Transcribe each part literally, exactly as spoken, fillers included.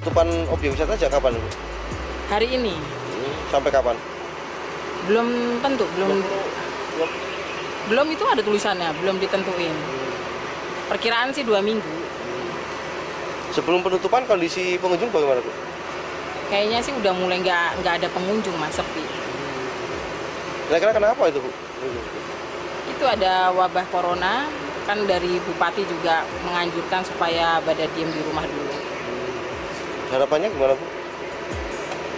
Tutupan objek wisata sejak kapan? Hari ini. Sampai kapan? Belum tentu, belum, belum. Belum itu ada tulisannya, belum ditentuin. Perkiraan sih dua minggu. Sebelum penutupan kondisi pengunjung bagaimana, Bu? Kayaknya sih udah mulai nggak nggak ada pengunjung, Mas, sepi. Kira-kira kenapa itu, Bu? Itu ada wabah corona, kan dari Bupati juga menganjurkan supaya pada diem di rumah dulu. Harapannya gimana, Bu?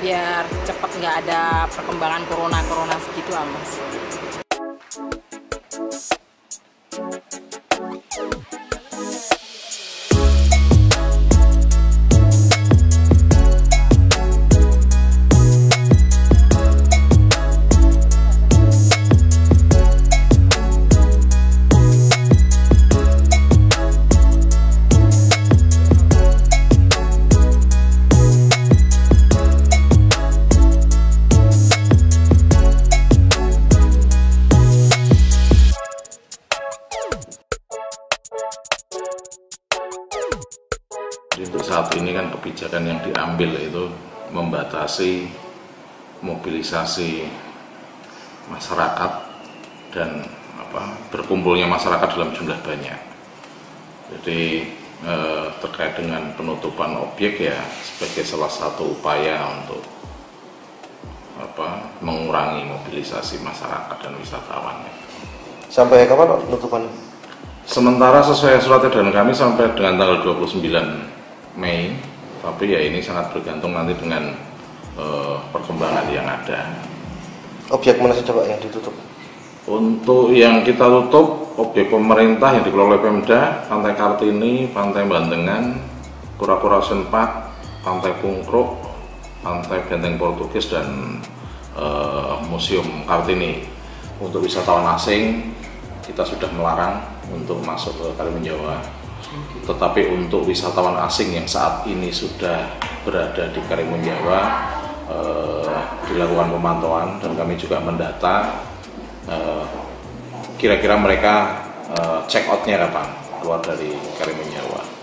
Biar cepat nggak ada perkembangan corona-corona segitu, Mas. Untuk saat ini kan kebijakan yang diambil itu membatasi mobilisasi masyarakat dan apa, berkumpulnya masyarakat dalam jumlah banyak. Jadi eh, terkait dengan penutupan objek ya sebagai salah satu upaya untuk apa, mengurangi mobilisasi masyarakat dan wisatawannya. Sampai kapan penutupan? Sementara sesuai surat edaran kami sampai dengan tanggal dua puluh sembilan Mei, tapi ya ini sangat bergantung nanti dengan uh, perkembangan yang ada. Objek mana saja, Pak, yang ditutup? Untuk yang kita tutup, objek pemerintah yang dikelola oleh Pemda, Pantai Kartini, Pantai Bandengan, Kura-kura Ocean Park, Pantai Pungkruk, Pantai Benteng Portugis, dan uh, Museum Kartini. Untuk wisatawan asing, kita sudah melarang untuk masuk ke Karimunjawa. Tetapi untuk wisatawan asing yang saat ini sudah berada di Karimunjawa eh, dilakukan pemantauan dan kami juga mendata kira-kira eh, mereka eh, check outnya kapan keluar dari Karimunjawa.